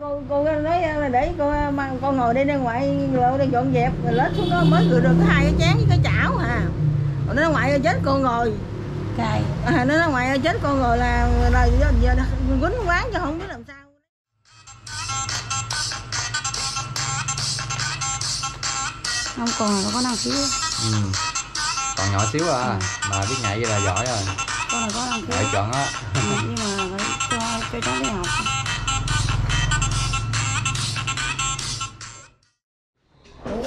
Cô nói là để cô ngồi đây ra ngoài lộ đang dọn dẹp rồi lết xuống đó mới rửa được cái hai cái chén với cái chảo à. Nó ở ngoài chết cô ngồi. Cài. À, nó ở ngoài chết cô ngồi là giờ quýnh quán cho không biết làm sao. Không còn là có năng khiếu. Ừ. Còn nhỏ xíu à, ừ. Mà biết nhảy vậy là giỏi rồi. Con này có năng khiếu. Phải chọn á. Nhưng mà phải cho cháu đi học.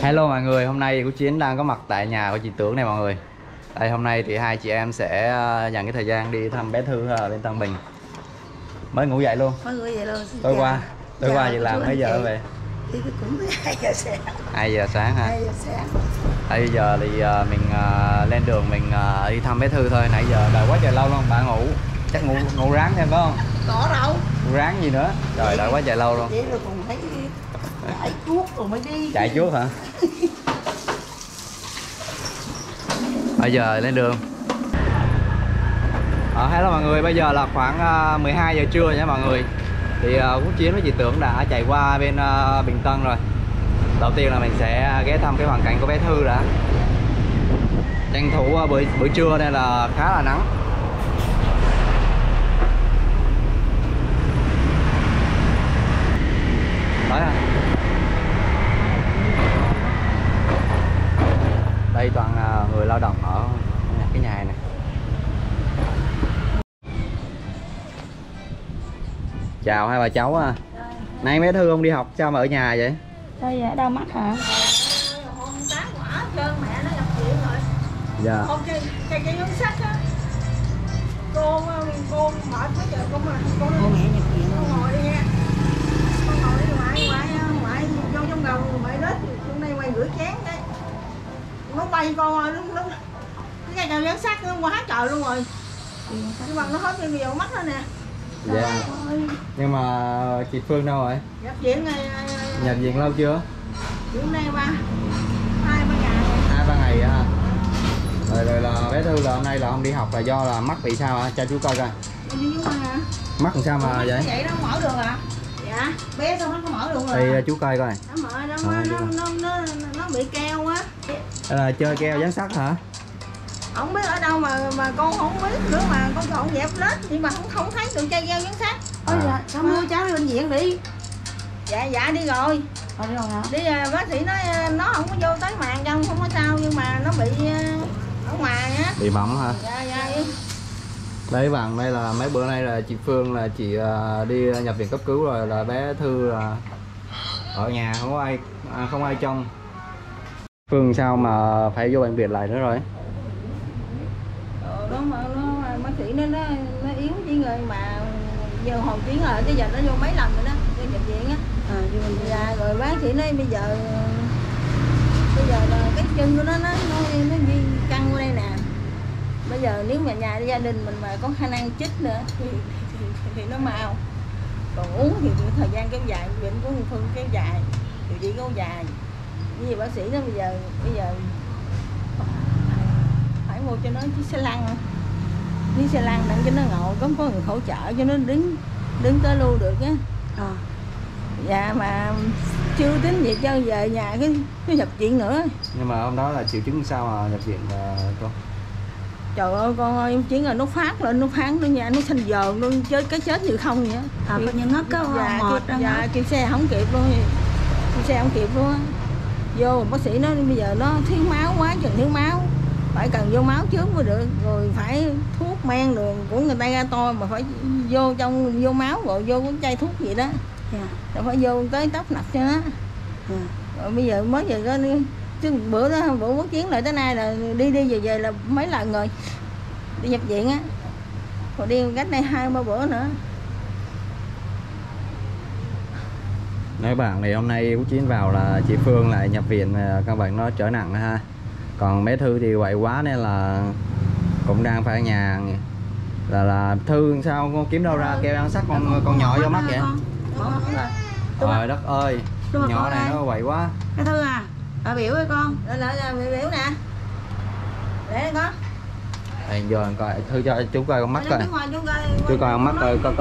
Hello mọi người, hôm nay Quốc Chiến đang có mặt tại nhà của chị Tưởng này mọi người. Đây, hôm nay thì hai chị em sẽ dành cái thời gian đi thăm bé Thư bên Tân Bình. Mới ngủ dậy luôn. Mới ngủ dậy luôn. Tối qua vậy làm mấy giờ về? Thì cũng 2 giờ sáng. 2 giờ sáng hả? 2 giờ sáng. Bây giờ thì mình lên đường mình đi thăm bé Thư thôi. Nãy giờ đợi quá trời lâu luôn, bà ngủ. Chắc ngủ ráng thêm phải không? Có đâu. Ngủ ráng gì nữa? Trời, đợi quá trời lâu luôn. Vậy rồi còn thấy chạy chuốt rồi mới đi. Chạy chuốt hả? Bây giờ lên đường. Hello mọi người, bây giờ là khoảng 12 giờ trưa nha mọi người. Thì Quốc Chiến với chị Tưởng đã chạy qua bên Bình Tân rồi. Đầu tiên là mình sẽ ghé thăm cái hoàn cảnh của bé Thư đã. Tranh thủ bữa trưa nên là khá là nắng. Đấy à. Đây toàn là người lao động ở cái nhà này. Chào hai bà cháu à. Nay bé Thư không đi học sao mà ở nhà vậy? Đây dạ, đau mắt hả? Không tá quả trơn, mẹ nó gặp chuyện rồi. Dạ. Không cái cuốn sách á. Cô mệt quá trời cũng mà con mẹ nhập viện rồi. Con ngồi đi nha. Con ngồi đi ngoại vô trong đầu mẹ lết hôm nay quay rửa chén đấy. Nó bay con rồi nó cái cây cuốn sách nó quá trời luôn rồi. Nhưng mà nó hết cái nhiều mắt đó nè. Dạ. Nhưng mà chị Phương đâu rồi? Nhập viện này. Nhập viện lâu chưa? Hôm nay hai ba ngày hả? Rồi là bé Thư là hôm nay là không đi học là do là mắt bị sao hả? Cho chú coi coi. Mắt làm sao mà mắt vậy? Vậy nó không mở được à? Dạ. Bé sao mắt không mở được rồi? Thì chú coi coi. Nó mở nó bị keo á. À, chơi keo dán sắt hả? Không biết ở đâu mà con không biết nữa mà con dọn dẹp lết nhưng mà không thấy được chai keo dán sắt. Ôi dạ, sao mua cháu đi bệnh viện đi. Dạ đi rồi. Đi rồi hả? Đi bác sĩ nói nó không có vô tới màng trong không có sao nhưng mà nó bị ở ngoài á. Bị bỏng hả? Dạ. Đấy bạn, đây là mấy bữa nay là chị Phương là chị đi nhập viện cấp cứu rồi là bé Thư là ở nhà không ai trông. Phương sao mà phải vô bệnh viện lại nữa rồi? Đó mà nó bác sĩ nó yếu chỉ người mà giờ hồn chuyển rồi tới giờ nó vô mấy lần rồi đó. Nhập viện á. Dạ rồi bác sĩ nói bây giờ là cái chân của nó căng qua đây nè. Bây giờ nếu mà nhà gia đình mình mà có khả năng chích nữa thì nó mau. Còn uống thì thời gian kéo dài, bệnh của người Phương kéo dài, điều trị kéo dài. Vì bác sĩ nó bây giờ phải mua cho nó chiếc xe lăn đặng cho nó ngồi, có người hỗ trợ cho nó đứng tới luôn được á. Dạ mà chưa tính gì cho về nhà cái nhập viện nữa. Nhưng mà hôm đó là triệu chứng sao mà nhập viện con? Trời ơi con ơi, em chỉ là nó phát lên, nó phán nó nhà nó xanh dờn luôn, chơi cái chết gì không vậy. Bệnh nhân nó có mệt. Dạ kêu xe không kịp luôn. Vô bác sĩ nói bây giờ nó thiếu máu quá, chừng thiếu máu. Phải cần vô máu trước mới được, rồi phải thuốc men đường của người ta ra tôi mà phải vô máu rồi vô cái chai thuốc gì đó. Dạ. Rồi phải vô tới tóc nập cho nó. Dạ. Rồi bây giờ mới giờ có chứ bữa Quốc Chiến lại tới nay là đi về là mấy lần rồi. Đi nhập viện á. Còn đi cách đây 2-3 bữa nữa. Nói bạn này hôm nay Quốc Chiến vào là chị Phương lại nhập viện căn bệnh nó trở nặng đó ha. Còn bé Thư thì quậy quá nên là cũng đang phải ở nhà. Là Thư sao con kiếm đâu ra keo ăn sắt con nhỏ vô mắt vậy? Trời đất ơi, nhỏ này nó quậy quá. Cái Thư à, bà biểu ơi con. Rồi, biểu nè. Để con. Anh vô anh coi, thử cho chú coi con mắt coi. Chú coi con mắt coi có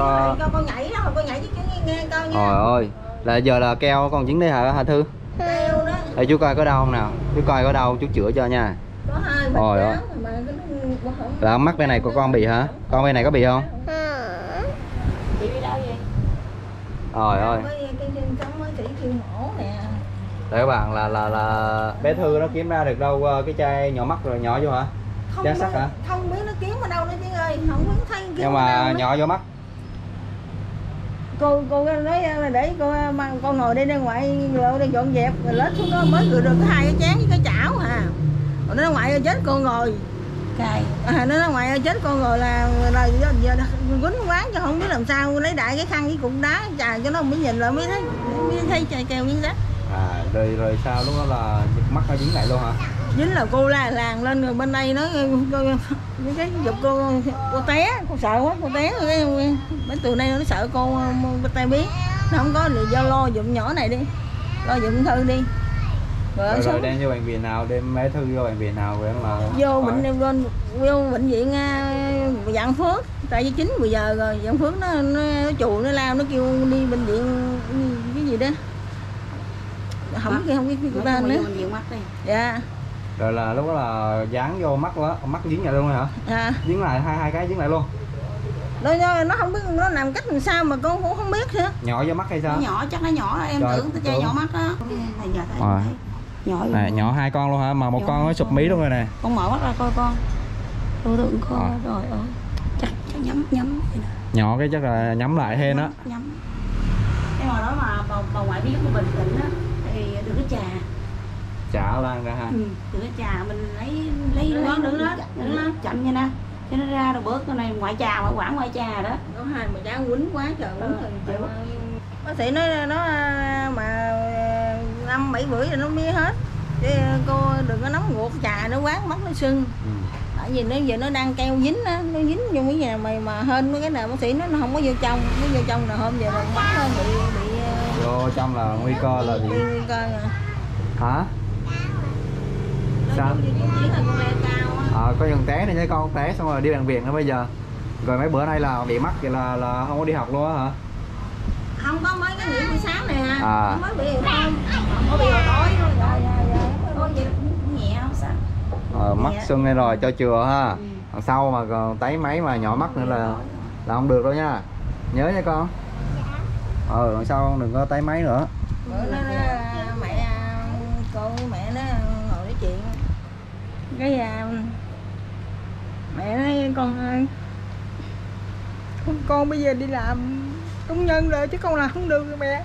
nhảy đó, con nhảy chứ nghe coi nha. Trời ơi, là giờ là keo còn dính đấy hả Thư? Keo đó. Ê, chú coi có đau không nào? Chú coi có đau chú chữa cho nha. Có hai mắt ơi. Là mắt bên này của con bị hả? Con bên này có bị không? Chị bị đau gì? Trời ơi. Đấy các bạn là bé Thư nó kiếm ra được đâu cái chai nhỏ mắt rồi nhỏ vô hả? Chai sắt hả? Không biết nó kiếm ở đâu nữa chứ ơi, không biết thấy kiếm. Nhưng mà nhỏ vô mắt. Cô nói là để cô mang con ngồi đi ra ngoài lộ đi dọn dẹp rồi lết xuống đó mới rửa được cái hai cái chén với cái chảo hà. Rồi nó ngoại ơi chết con rồi. Cài. À, nó ngoại ơi chết con rồi là giờ quýnh quán cho không biết làm sao lấy đại cái khăn với cục đá chà cho nó mới nhìn lại mới thấy chai keo miếng đất. À, rồi sao lúc đó là mắt nó dính lại luôn hả? Dính là cô la làng lên rồi bên đây nó cái giật cô té, cô sợ quá cô té rồi bên từ nay nó sợ cô tay biết nó không có thì do lo dụm nhỏ này đi, lo dụm Thư đi. Rồi đem vô bệnh viện nào, đem bé Thư vô bệnh viện nào rồi em là vô bệnh viện Vạn Phước, tại vì 9-10 giờ rồi Vạn Phước nó chù nó lao nó kêu đi bệnh viện cái gì đó. Không biết của ta nữa. Dạ. Rồi là lúc đó là dán vô mắt quá, mắt dính lại luôn hả? À. Dính lại hai cái dính lại luôn. Nó không biết nó làm cách làm sao mà con cũng không biết nữa. Nhỏ vô mắt hay sao? Nó nhỏ chắc nó nhỏ em rồi, tưởng tao chơi nhỏ mắt đó. Nhỏ hai con luôn hả? Mà một nhỏ con nó sụp mí luôn rồi nè. Con mở mắt ra coi con. Tôi tưởng coi rồi ơi. Chắc nhắm vậy nè. Nhỏ cái chắc là nhắm lại hên á. Nhắm. Cái hồi đó mà bà ngoại biết của Bình Tĩnh á. Từ cái trà lan ra ha. Ừ, từ cái trà mình lấy nó nữa chậm vậy nè cho nó ra rồi bớt cái này ngoại trà ngoại quả ngoại trà đó có hai mà trà quýnh quá trời quýnh. Bác sĩ nói nó mà 5-7 bữa rồi nó mới hết chứ cô đừng có nóng ruột trà nó quán mắt nó sưng. Ừ. Tại vì nó giờ nó đang keo dính á, nó dính vô cái nhà mày mà hên cái nào bác sĩ nó không có vô trong, nó vô trong là hôm giờ mình mắt nó bị vô trong là nguy cơ là gì? Hả? Sao? Có dần té này nha con, té xong rồi đi bệnh viện nữa bây giờ. Rồi mấy bữa nay là bị mắc vậy là không có đi học luôn á hả? Không có mới cái nghỉ buổi sáng này hả? À. Mới bị không? Có bị hồi tối thôi. Thôi vậy nhẹ không sao? Mắt sưng đây rồi cho chừa ha. Đằng sau mà còn tấy máy mà nhỏ mắt nữa là không được đâu nha. Nhớ nha con. Đằng sau đừng có tái máy nữa. Bữa đó mẹ cô mẹ nó ngồi nói chuyện cái mẹ nói con bây giờ đi làm công nhân rồi chứ con làm không được rồi mẹ,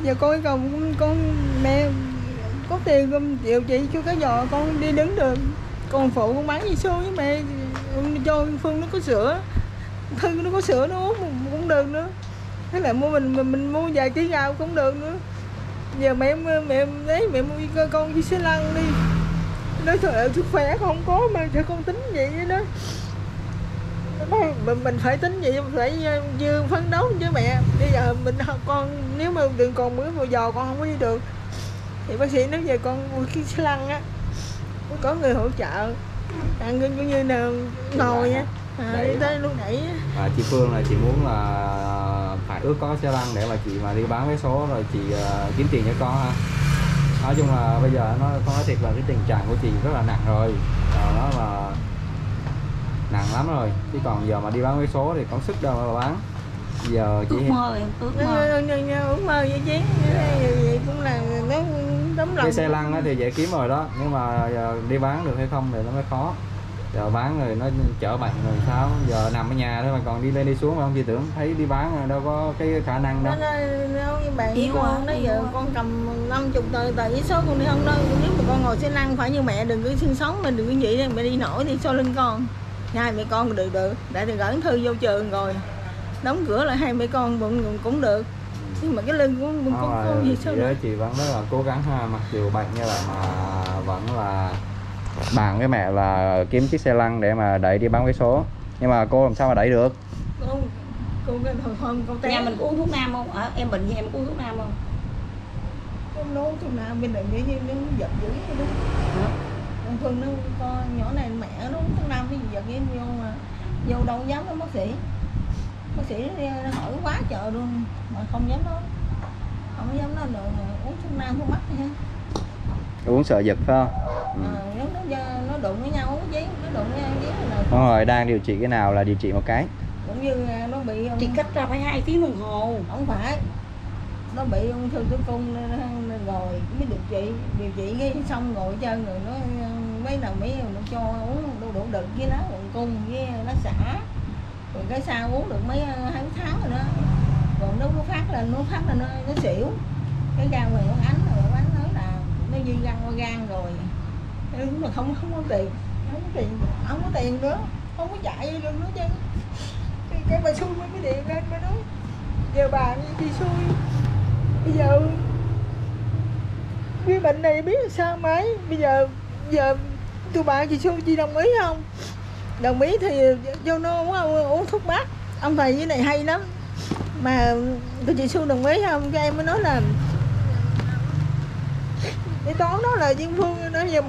giờ con còn mẹ có tiền không chịu chị chưa có giờ con đi đứng được, con phụ con bán gì xô với mẹ cho Phương nó có sữa, Thư nó có sữa nó uống cũng được nữa. Thế là mua mình mua vài ký gạo cũng được nữa. Giờ mẹ đấy mẹ mua cho con đi xe lăn đi. Nói trời ơi sức khỏe không có mà cho con tính vậy đó. Mình phải tính vậy, phải dương phấn đấu với mẹ. Bây giờ mình con nếu mà đừng còn bữa vào giờ con không có đi được thì bác sĩ nói về con mua cái xe lăn á, có người hỗ trợ. Ăn cũng như là ngồi á. Đi tới lúc nãy á. Chị Phương là chị muốn là phải ước có xe lăn để mà chị mà đi bán vé số rồi chị kiếm tiền cho con ha. Nói chung là bây giờ con nói thiệt là cái tình trạng của chị rất là nặng rồi, nó là nặng lắm rồi chứ còn giờ mà đi bán vé số thì còn sức đâu mà bán. Giờ chị ước mơ vậy chứ vậy cũng là nó tấm lòng. Cái xe lăn thì dễ kiếm rồi đó nhưng mà giờ đi bán được hay không thì nó mới khó. Giờ bán rồi nó chở bệnh rồi sao, giờ nằm ở nhà thôi mà còn đi lên đi xuống mà không chị tưởng thấy đi bán đâu có cái khả năng đâu. Nó bạn con nó giờ con cầm 50 tờ với số con đi không đâu, nếu mà con ngồi xe lăn phải như mẹ đừng cứ sinh sống mình đừng cứ vậy mẹ đi nổi thì sau lưng con. Hai mẹ con được, đã được gửi Thư vô trường rồi đóng cửa lại hai mẹ con bụng cũng được. Nhưng mà cái lưng của con gì sao đó chị vẫn rất là cố gắng ha, mặc dù bệnh như vậy mà vẫn là bạn với mẹ là kiếm chiếc xe lăn để mà đẩy đi bán vé số. Nhưng mà cô làm sao mà đẩy được? Cô nhà mình có uống thuốc nam không? Em bệnh gì em có uống thuốc nam không? Con uống thuốc nam bên này như nó giật dữ vậy đó. thằng Phương nó con nhỏ này mẹ nó uống thuốc nam cái gì vậy, em vô mà vô đâu dám với bác sĩ nó hỏi quá chợ luôn mà không dám nói, không dám nói được, uống thuốc nam thuốc mắt nha, uống sợ giật phải không? Nó đụng với nhau với đúng rồi, đang điều trị cái nào là điều trị một cái, cũng như nó bị chỉ cách ra phải 2 tiếng đồng hồ, không phải nó bị ung thư tử cung rồi mới điều trị cái xong rồi trơn rồi nó mấy nào mấy nó cho uống đủ đựng với lá bụng cung với lá xả rồi cái sao uống được mấy 2 tháng rồi đó, còn nó phát lên nó xỉu cái gan này, nó ánh nói là nó di gan qua gan rồi, nhưng mà không có tiền, không có tiền nữa, không có chạy luôn nữa chứ, cái bà xui mới điện lên mới nói giờ bà đi xui, bây giờ cái bệnh này biết sao mấy, bây giờ tụi bạn chị Xuân chị đồng ý không? Đồng ý thì vô nó uống thuốc bắc, ông thầy như này hay lắm, mà tụi chị Xuân đồng ý không? Cái em mới nói là cái toán đó là Diên Phương đó, giờ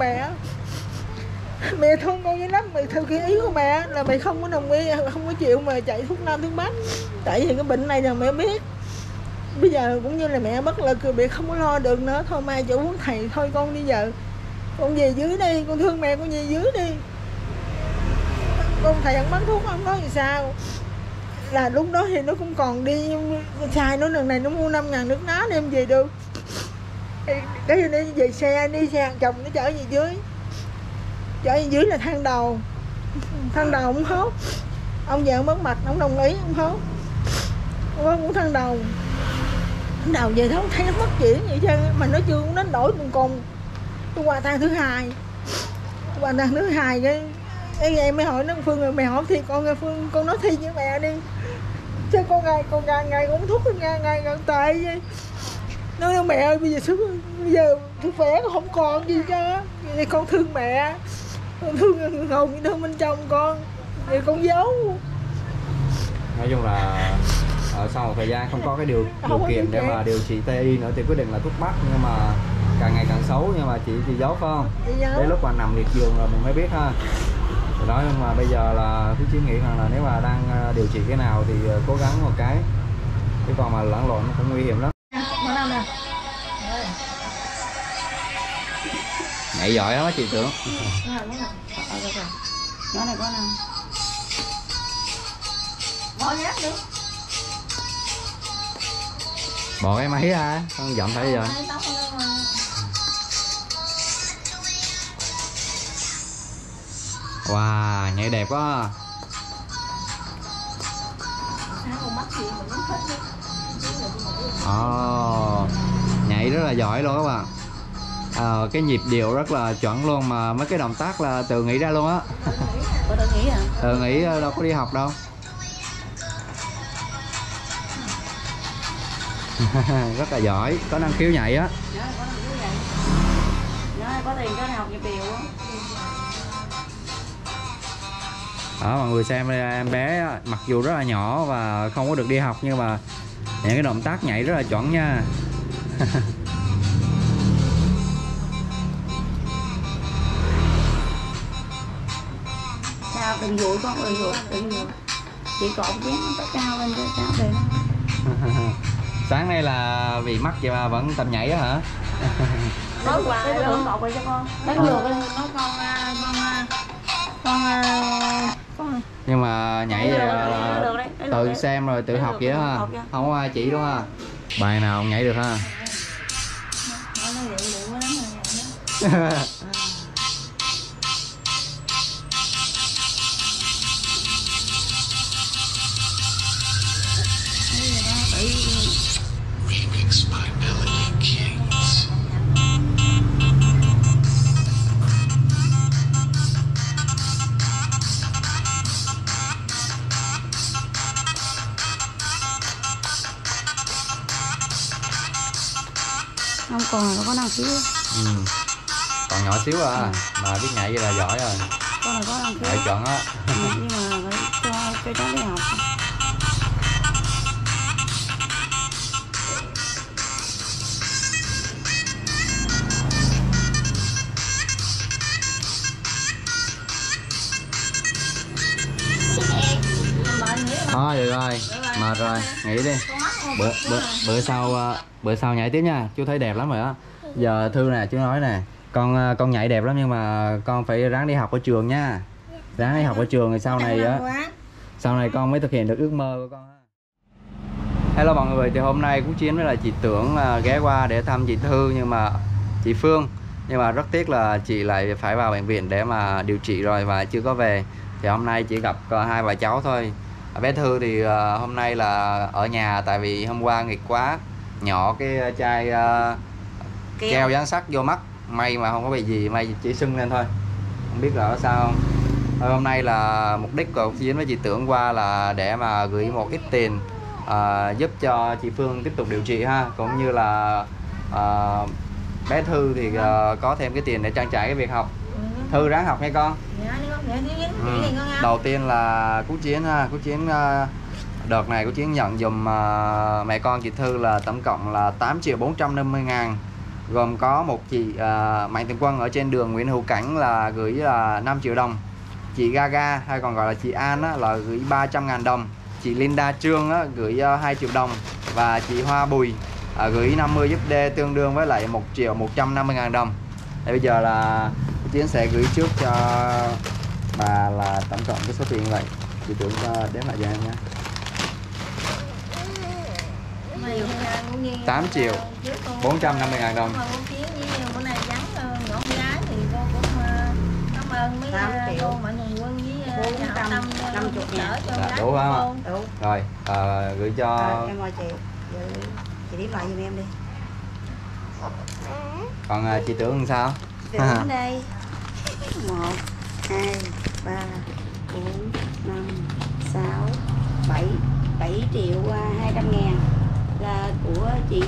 mẹ thương con dữ lắm, mẹ theo cái ý của mẹ là mẹ không có đồng ý, không có chịu mà chạy thuốc nam thuốc bắc, tại vì cái bệnh này là mẹ biết, bây giờ cũng như là mẹ bất lực rồi, mẹ không có lo được nữa, thôi mai chỗ uống thầy thôi con đi, giờ con về dưới đi, con thương mẹ con về dưới đi, con thầy ăn bán thuốc không nói thì sao. Là lúc đó thì nó cũng còn đi xài, nó lần này nó mua 5.000 nước đá đem về được, cái gì đi về xe, đi xe hàng chồng nó chở về dưới, là thang đầu ông hốt, ông về ông mất mặt, ông đồng ý ông hốt, ông cũng thang đầu về đó thấy nó mất chuyện vậy chứ, mà nó chưa cũng đến đổi cùng, tôi qua thang thứ hai cái em mới hỏi nó Phương rồi, mày hỏi thì con nghe Phương, con nói thi với mẹ đi chứ con ngày uống thuốc ngày tệ vậy, nói mẹ ơi bây giờ sức khỏe con không còn gì chứ, vậy con thương mẹ, con thương hồn thương bên trong con, vậy con giấu. Nói chung là sau một thời gian không có cái điều kiện để mà điều trị TI nữa thì quyết định là thuốc bắc, nhưng mà càng ngày càng xấu, nhưng mà chị giấu phải không? Đến lúc mà nằm liệt giường rồi mình mới biết ha. Thì đó, nhưng mà bây giờ là cứ chỉ nghĩ rằng là nếu mà đang điều trị cái nào thì cố gắng một cái, chứ còn mà lẫn lộn nó cũng nguy hiểm lắm. Mẹ giỏi lắm á chị Tưởng. Nó này có nào. Bỏ nhát nữa. Bỏ cái máy ra, con dậm phải rồi. Wow, nhảy đẹp quá. Nhảy rất là giỏi luôn các bạn. Cái nhịp điệu rất là chuẩn luôn, mà mấy cái động tác là tự nghĩ ra luôn á. Tự nghĩ đâu có đi học đâu. Rất là giỏi, có năng khiếu nhảy á. Có tiền cho học nhịp điệu á. Đó, mọi người xem em bé mặc dù rất là nhỏ và không có được đi học, nhưng mà những cái động tác nhảy rất là chuẩn nha. Sao đừng dụi con, đừng dụi. Chị cột chứ, nó cao lên cho cao về. Sáng nay là vì mắc vậy mà vẫn tập nhảy đó hả? Nói hoài luôn, cột vậy cho con. Nói được lên, nói con. Nhưng mà nhảy vậy là tự xem rồi tự học vậy đó ha, không có ai chỉ đúng ha. Bài nào không nhảy được ha. Còn nó có năng khiếu. Còn nhỏ xíu mà biết nhảy vậy là giỏi rồi. Con này có năng khiếu. Phải chọn á. Nhưng mà phải cho cháu đi học. rồi, mệt rồi, nghỉ đi. Bữa sau nhảy tiếp nha, chú thấy đẹp lắm rồi á. Giờ Thư nè, chú nói nè, con nhảy đẹp lắm nhưng mà con phải ráng đi học ở trường nha. Ráng đi học ở trường thì sau này con mới thực hiện được ước mơ của con. Hello mọi người, thì hôm nay Quốc Chiến với là chị Tưởng ghé qua để thăm chị Thư nhưng mà chị Phương, nhưng mà rất tiếc là chị lại phải vào bệnh viện để mà điều trị rồi và chưa có về. Thì hôm nay chỉ gặp hai bà cháu thôi. Bé Thư thì hôm nay là ở nhà tại vì hôm qua nghịch quá, nhỏ cái chai keo dán sắt vô mắt, may mà không có bị gì, may chỉ sưng lên thôi, không biết là sao không. Thôi hôm nay là mục đích của Quốc Chiến với chị Tưởng qua là để mà gửi một ít tiền giúp cho chị Phương tiếp tục điều trị ha, cũng như là bé Thư thì có thêm cái tiền để trang trải cái việc học. Thư ráng học nghe con. Đầu tiên là Quốc Chiến ha, Quốc Chiến đợt này Quốc Chiến nhận dùm mẹ con chị Thư là tổng cộng là 8.450.000, gồm có một chị Mạnh Thường Quân ở trên đường Nguyễn Hữu Cảnh là gửi là 5 triệu đồng, chị Gaga hay còn gọi là chị An á, là gửi 300.000 đồng, chị Linda Trương á, gửi 2 triệu đồng, và chị Hoa Bùi gửi 50 giúp đê tương đương với lại 1.150.000 đồng. Thì bây giờ là Chiến sẽ gửi trước cho bà là tổng cộng cái số tiền vậy. Chị Tưởng đếm lại cho em nha. 8.450.000 đồng. Đủ không? Rồi gửi cho chị đếm lại giùm em đi. Còn chị Tưởng sao? Tưởng đây 1, 2, 3, 4, 5, 6, 7 triệu 200.000 là của chị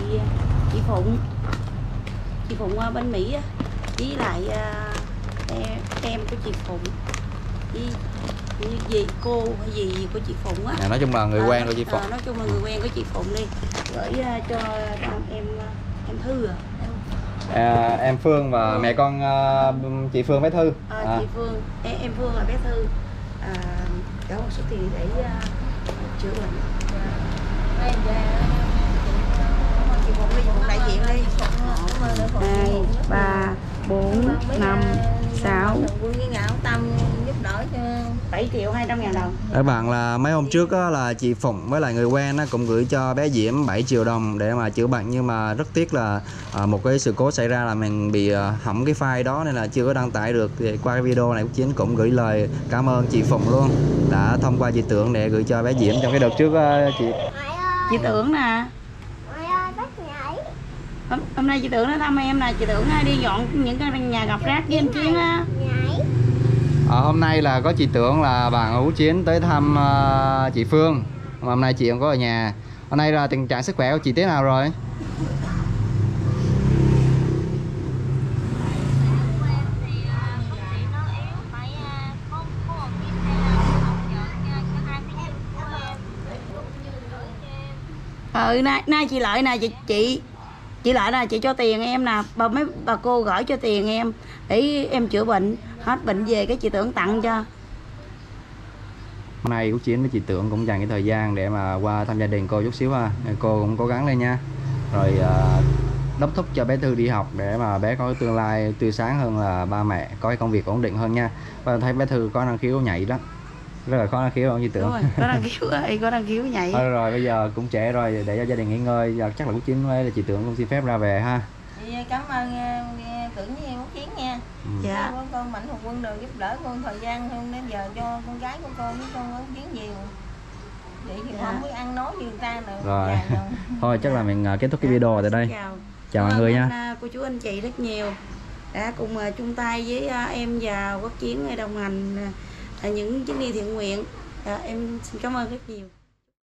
Phụng. Chị Phụng bên Mỹ á, với lại em của chị Phụng với dì cô hay gì của chị Phụng á. Nói chung là người quen của chị Phụng. Nói chung là người quen của chị Phụng đi. Gửi cho em Thư à. Em Phương và mẹ con chị Phương bé Thư. Chị Phương, em Phương là bé Thư. Đó một số tiền để chữa bệnh. Chị Phụng đi, đại diện đi. 2, 3, 4, 5, 6. 7.200.000 đồng. Các bạn là mấy hôm trước đó, là chị Phụng với lại người quen nó cũng gửi cho bé Diễm 7 triệu đồng để mà chữa bệnh, nhưng mà rất tiếc là một cái sự cố xảy ra là mình bị hỏng cái file đó nên là chưa có đăng tải được. Thì qua cái video này Quốc Chiến cũng gửi lời cảm ơn chị Phụng luôn đã thông qua chị Tưởng để gửi cho bé Diễm trong cái đợt trước đó, chị Tưởng nè. Hôm nay chị Tưởng nó thăm em nè, chị Tưởng đi dọn những cái nhà gặp rác với anh Chiến á. Hôm nay là có chị Tưởng là bạn Quốc Chiến tới thăm chị Phương. Mà hôm nay chị không có ở nhà. Hôm nay là tình trạng sức khỏe của chị thế nào rồi? Nay chị Lợi nè, chị Lợi nè, chị cho tiền em nè, bà cô gửi cho tiền em để em chữa bệnh. Hết bệnh về cái chị Tưởng tặng cho. Hôm nay Quốc Chiến với chị Tưởng cũng dành cái thời gian để mà qua thăm gia đình cô chút xíu ha. Cô cũng cố gắng lên nha. Rồi đốc thúc cho bé Thư đi học để mà bé có tương lai tươi sáng hơn là ba mẹ, có cái công việc ổn định hơn nha. Và thấy bé Thư có năng khiếu nhảy lắm. Rất là khó năng khiếu không chị Tưởng? Đúng rồi, có năng khiếu ơi, có năng khiếu nhảy. Thôi rồi bây giờ cũng trễ rồi, để cho gia đình nghỉ ngơi. Giờ chắc là Quốc Chiến với chị Tưởng cũng xin phép ra về ha. Cảm ơn Tưởng với Quốc Chiến nha. Dạ. Con Mạnh Thường Quân đều giúp đỡ con thời gian hơn đến giờ cho con gái của con với con Quốc Chiến nhiều. Vậy thì không biết ăn nói như người ta nữa. Rồi. Thôi chắc là mình kết thúc cái video tại đây. Chào mọi người nha. Cô chú anh chị rất nhiều đã cùng chung tay với em và Quốc Chiến đồng hành những chuyến đi thiện nguyện. Em xin cảm ơn rất nhiều.